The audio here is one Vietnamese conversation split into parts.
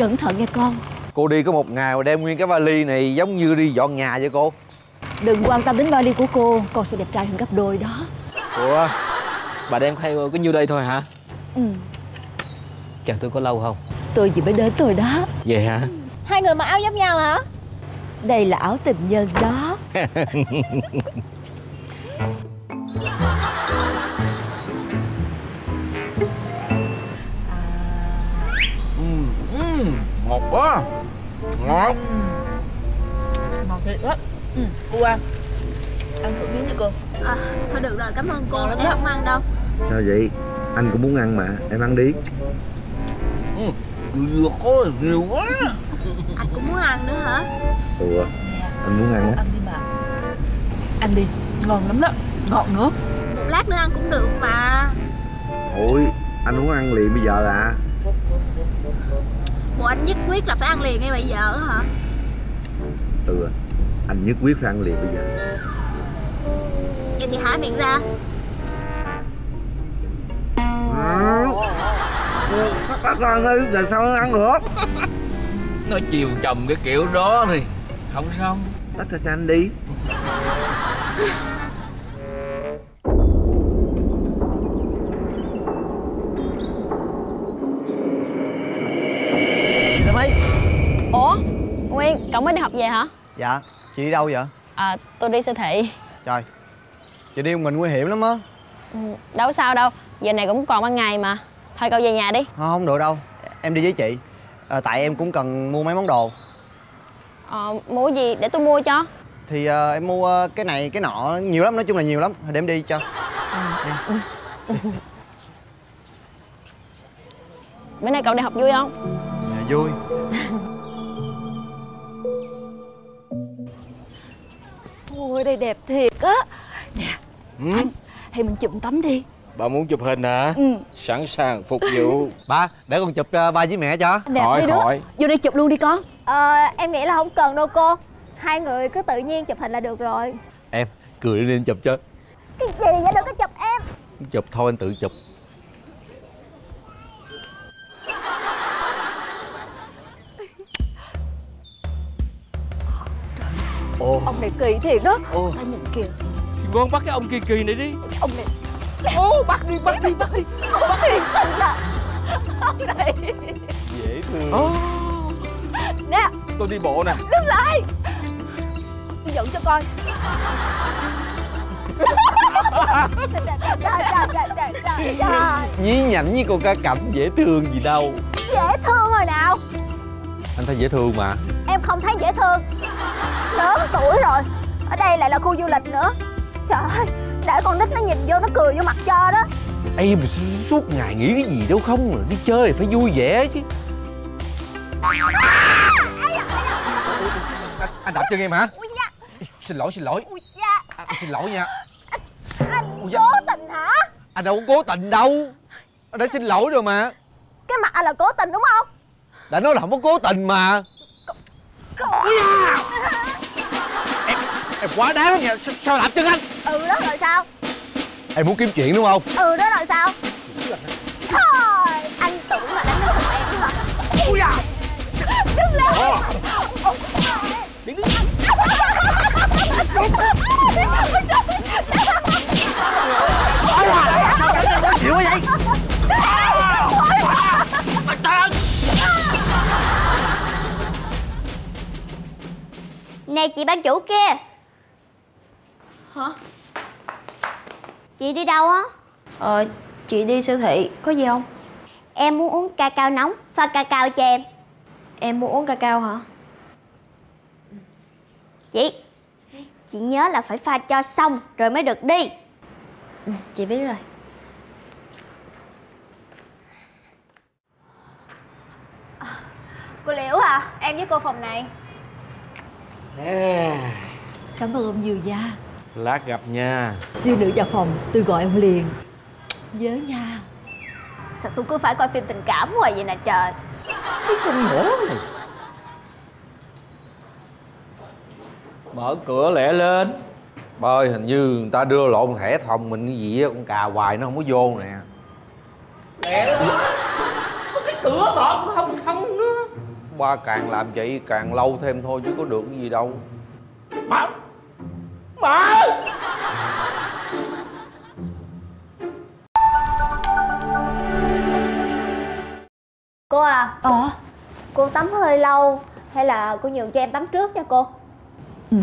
Cẩn thận nha con. Cô đi có một ngày mà đem nguyên cái vali này giống như đi dọn nhà vậy cô. Đừng quan tâm đến vali của cô, con sẽ đẹp trai hơn gấp đôi đó. Ủa, bà đem theo có nhiêu đây thôi hả? Ừ. Chờ tôi có lâu không? Tôi chỉ mới đến thôi đó. Vậy hả? Hai người mặc áo giống nhau hả? Đây là áo tình nhân đó. Ngọt quá. Ngọt. Ngọt thiệt á. Ừ. Cô ăn thử miếng cho cô. À, thôi được rồi, cảm ơn cô. Em không ăn đâu. Sao vậy? Anh cũng muốn ăn mà, em ăn đi. Ừ, vừa có nhiều quá. Anh cũng muốn ăn nữa hả? Ừ, anh muốn ăn á. Ăn đi bà. Ăn đi, ngon lắm đó, ngọt nữa. Một lát nữa ăn cũng được mà. Ôi, anh muốn ăn liền bây giờ là. Bộ anh nhất quyết là phải ăn liền ngay bây giờ hả? Ừ, anh nhất quyết phải ăn liền bây giờ. Vậy thì hả miệng ra. Các con ơi, giờ sao ăn được? Nó chiều chồng cái kiểu đó thì không xong. Tắt ra cho anh đi. Ủa, Nguyên, cậu mới đi học về hả? Dạ, chị đi đâu vậy? À, tôi đi siêu thị. Trời, chị đi một mình nguy hiểm lắm á. Ừ, đâu có sao đâu, giờ này cũng còn ban ngày mà. Thôi cậu về nhà đi. Không, không được đâu, em đi với chị. Tại em cũng cần mua mấy món đồ. Mua gì để tôi mua cho? Thì em mua cái này, cái nọ, nhiều lắm, nói chung là nhiều lắm. Để em đi cho. Bữa nay cậu đi học vui không? Dạ, vui. Ôi, đây đẹp thiệt á. Nè, anh, hay mình chụp tấm đi. Bà muốn chụp hình hả? Ừ. Sẵn sàng phục vụ. Ba, để con chụp ba với mẹ cho. Đẹp đi đứa. Vô đây chụp luôn đi con. Em nghĩ là không cần đâu cô. Hai người cứ tự nhiên chụp hình là được rồi. Em, cười nên chụp chứ. Cái gì vậy? Đừng có chụp em. Chụp thôi, anh tự chụp. Ồ. Ông này kỳ thiệt đó. Ồ. Ta nhìn kìa. Thì ngon, bắt cái ông kỳ kỳ này đi. Cái ông này. Ô, bắt đi. Bắt đi. Ông này. Dễ thương. Nè. Tôi đi bộ nè. Đứng lại. Dẫn cho coi. Nhí nhảnh với cô ca cẩm dễ thương gì đâu. Dễ thương rồi nào. Anh thấy dễ thương mà. Em không thấy dễ thương. Lớn tuổi rồi. Ở đây lại là khu du lịch nữa. Trời ơi, để con nít nó nhìn vô nó cười vô mặt cho đó. Ê, mà suốt ngày nghĩ cái gì đâu không rồi. Đi chơi thì phải vui vẻ chứ. Anh đạp chân em hả? Xin lỗi. Anh xin lỗi nha. Anh cố tình hả? Anh đâu có cố tình đâu. Anh đã xin lỗi rồi mà. Cái mặt anh là cố tình đúng không? Đã nói là không có cố tình mà. Em quá đáng nha. Sao đạp chân anh? Ừ đó rồi sao? Em muốn kiếm chuyện đúng không? Ừ đó rồi sao? Thôi, anh tưởng là đánh nước của em đúng không? Ui da. Đứng lên. Đứng đi. Chịu quá vậy? Mày tên. Nè chị bán chủ kia. Hả? Chị đi đâu á? Chị đi siêu thị, có gì không? Em muốn uống cacao nóng, pha cacao cho em. Em muốn uống cacao hả? Chị nhớ là phải pha cho xong rồi mới được đi. Ừ, chị biết rồi. Cô Liễu à, em với cô phòng này. Cảm ơn ông nhiều nha. Lát gặp nha. Siêu nữ vào phòng, tôi gọi ông liền. Nhớ nha. Sao tôi cứ phải coi phim tình cảm hoài vậy nè trời. Cái con hổ này. Mở cửa lẹ lên. Bơi hình như người ta đưa lộn thẻ phòng mình cái gì á. Con cà hoài nó không có vô nè. Lẹ lên. Có cái cửa bỏ cũng không xong nữa. ba càng làm vậy càng lâu thêm thôi chứ có được cái gì đâu. Mở cô à. Cô tắm hơi lâu hay là cô nhường cho em tắm trước nha cô? Ừ,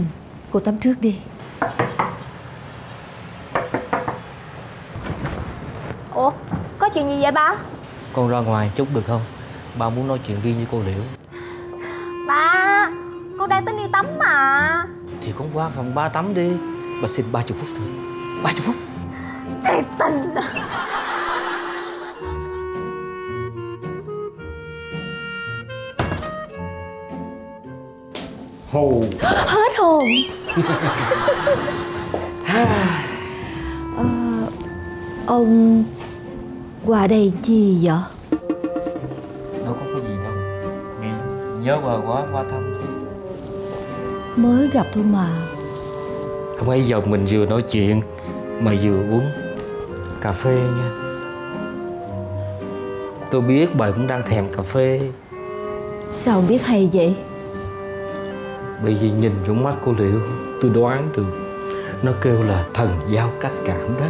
cô tắm trước đi. Ủa, có chuyện gì vậy ba? Con ra ngoài chút được không? Ba muốn nói chuyện riêng với cô Liễu. Ba, con đang tính đi tắm mà. Thì con qua phòng ba tắm đi. Bà xin 30 phút thôi. 30 phút. Thiệt tình. Hồ. Hết hồn. Ông qua đây chi vậy? Đâu có cái gì đâu. Vì nhớ bà quá qua thăm thôi. Mới gặp thôi mà. Không ấy giờ mình vừa nói chuyện mà vừa uống cà phê nha. Tôi biết bà cũng đang thèm cà phê. Sao ông biết hay vậy? Bởi vì nhìn vào mắt cô Liễu tôi đoán được. Nó kêu là thần giao cách cảm đó.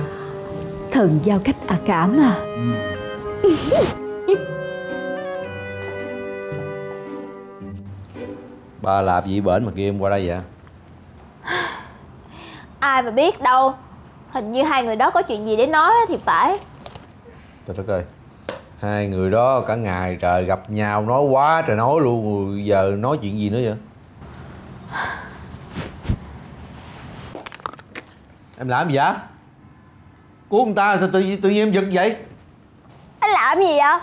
Thần giao cách à cảm à? Ừ. Ba làm gì bển mà kia em qua đây vậy? Ai mà biết đâu. Hình như hai người đó có chuyện gì để nói thì phải. Trời đất ơi, hai người đó cả ngày trời gặp nhau nói quá trời nói luôn. Giờ nói chuyện gì nữa vậy? Em làm gì vậy? Của người ta sao tự nhiên em giật vậy? Anh làm gì vậy?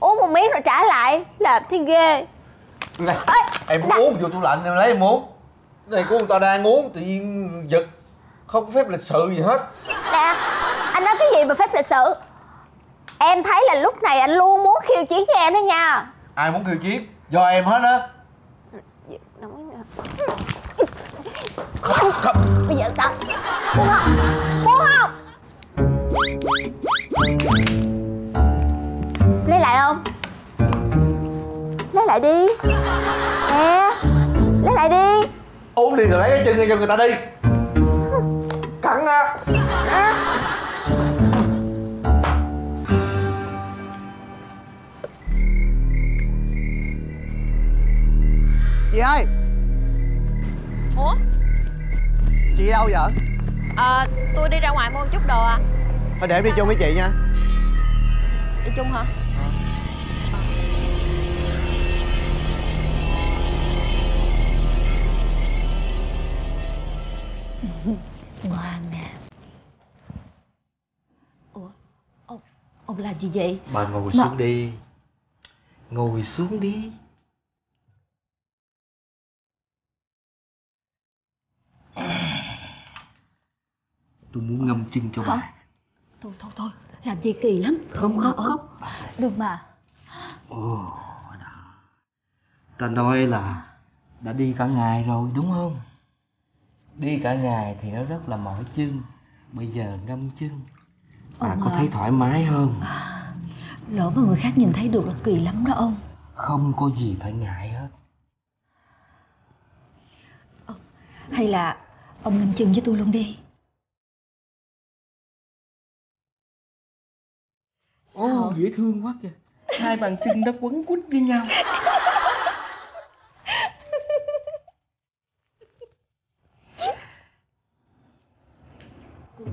Uống một miếng rồi trả lại. Làm thấy ghê. Này, em uống vô tủ lạnh em lấy em uống. Cái này của người ta đang uống tự nhiên giật. Không có phép lịch sự gì hết. Nè, anh nói cái gì mà phép lịch sự? Em thấy là lúc này anh luôn muốn khiêu chiến với em đó nha. Ai muốn khiêu chiến? Do em hết á. Không, không. Bây giờ sao? Muốn không? Muốn không? Lấy lại không? Lấy lại đi. Nè, lấy lại đi. Uống đi rồi lấy cái chân ra cho người ta đi. Cắn á. Chị ơi. Ủa? Chị đâu vậy? Tôi đi ra ngoài mua một chút đồ à. Thôi để em đi chung với chị nha. Đi chung hả? Ngoan nè. Ủa? Ông làm gì vậy? Bà ngồi mà... xuống đi. Ngồi xuống đi. Tôi muốn ngâm chân cho bà. Thôi làm gì kỳ lắm. Không. Được mà. Ta nói là đã đi cả ngày rồi đúng không? Đi cả ngày thì nó rất là mỏi chân. Bây giờ ngâm chân. Bà có thấy thoải mái không? Lỡ mà người khác nhìn thấy được là kỳ lắm đó ông. Không có gì phải ngại hết. Hay là ông ngâm chân với tôi luôn đi. Dễ thương quá kìa. Hai bàn chân đã quấn quýt với nhau.